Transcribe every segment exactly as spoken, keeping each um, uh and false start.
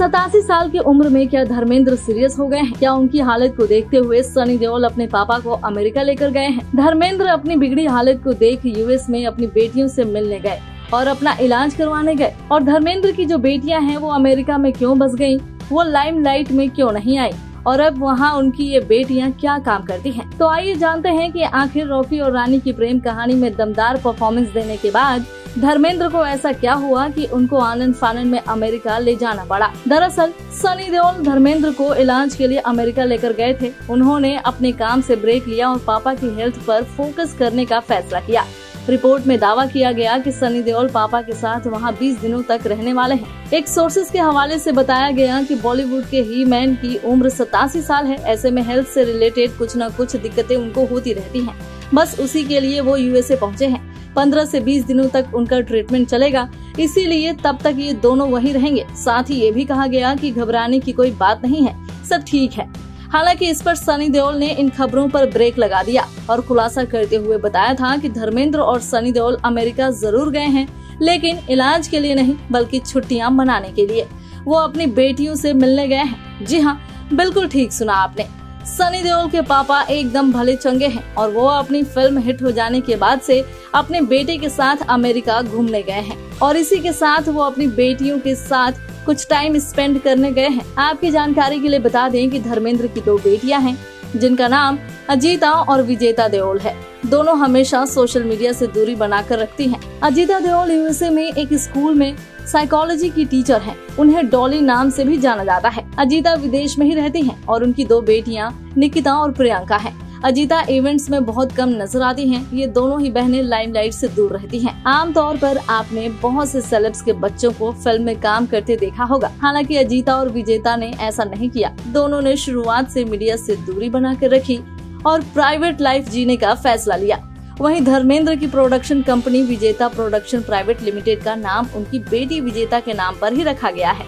सतासी साल की उम्र में क्या धर्मेंद्र सीरियस हो गए हैं? क्या उनकी हालत को देखते हुए सनी देओल अपने पापा को अमेरिका लेकर गए हैं? धर्मेंद्र अपनी बिगड़ी हालत को देख यूएस में अपनी बेटियों से मिलने गए और अपना इलाज करवाने गए। और धर्मेंद्र की जो बेटियां हैं वो अमेरिका में क्यों बस गयी, वो लाइमलाइट में क्यों नहीं आई और अब वहाँ उनकी ये बेटियाँ क्या काम करती हैं? तो आइए जानते हैं कि आखिर रोफी और रानी की प्रेम कहानी में दमदार परफॉर्मेंस देने के बाद धर्मेंद्र को ऐसा क्या हुआ कि उनको आनन फानन में अमेरिका ले जाना पड़ा। दरअसल सनी देओल धर्मेंद्र को इलाज के लिए अमेरिका लेकर गए थे। उन्होंने अपने काम से ब्रेक लिया और पापा की हेल्थ पर फोकस करने का फैसला किया। रिपोर्ट में दावा किया गया कि सनी देओल पापा के साथ वहां बीस दिनों तक रहने वाले हैं। एक सोर्सेस के हवाले से बताया गया कि बॉलीवुड के ही मैन की उम्र सतासी साल है। ऐसे में हेल्थ से रिलेटेड कुछ न कुछ दिक्कतें उनको होती रहती हैं। बस उसी के लिए वो यूएसए पहुंचे हैं। पंद्रह से बीस दिनों तक उनका ट्रीटमेंट चलेगा, इसीलिए तब तक ये दोनों वहीं रहेंगे। साथ ही ये भी कहा गया कि घबराने की कोई बात नहीं है, सब ठीक है। हालांकि इस पर सनी देओल ने इन खबरों पर ब्रेक लगा दिया और खुलासा करते हुए बताया था कि धर्मेंद्र और सनी देओल अमेरिका जरूर गए हैं, लेकिन इलाज के लिए नहीं बल्कि छुट्टियां मनाने के लिए। वो अपनी बेटियों से मिलने गए हैं। जी हाँ, बिल्कुल ठीक सुना आपने। सनी देओल के पापा एकदम भले चंगे हैं और वो अपनी फिल्म हिट हो जाने के बाद से अपने बेटे के साथ अमेरिका घूमने गए हैं और इसी के साथ वो अपनी बेटियों के साथ कुछ टाइम स्पेंड करने गए हैं। आपकी जानकारी के लिए बता दें कि धर्मेंद्र की दो बेटियां हैं जिनका नाम अजीता और विजेता देओल है। दोनों हमेशा सोशल मीडिया से दूरी बनाकर रखती हैं। अजीता देओल यूएसए में एक स्कूल में साइकोलॉजी की टीचर हैं। उन्हें डॉली नाम से भी जाना जाता है। अजीता विदेश में ही रहती हैं और उनकी दो बेटियां निकिता और प्रियंका हैं। अजीता इवेंट्स में बहुत कम नजर आती हैं। ये दोनों ही बहनें लाइमलाइट से दूर रहती हैं। आमतौर पर आपने बहुत से सेलेब्स के बच्चों को फिल्म में काम करते देखा होगा। हालांकि अजीता और विजेता ने ऐसा नहीं किया। दोनों ने शुरुआत से मीडिया से दूरी बना कर रखी और प्राइवेट लाइफ जीने का फैसला लिया। वहीं धर्मेंद्र की production company Vijeta production private limited का नाम उनकी बेटी विजेता के नाम पर ही रखा गया है।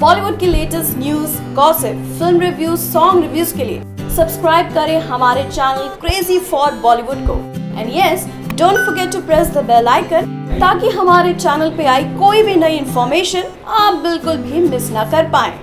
बॉलीवुड की latest news, gossip, film reviews, song reviews के लिए सब्सक्राइब करें हमारे चैनल क्रेजी फॉर बॉलीवुड को। And yes, don't forget to press the bell icon ताकि हमारे चैनल पे आई कोई भी नई इन्फॉर्मेशन आप बिल्कुल भी मिस ना कर पाए।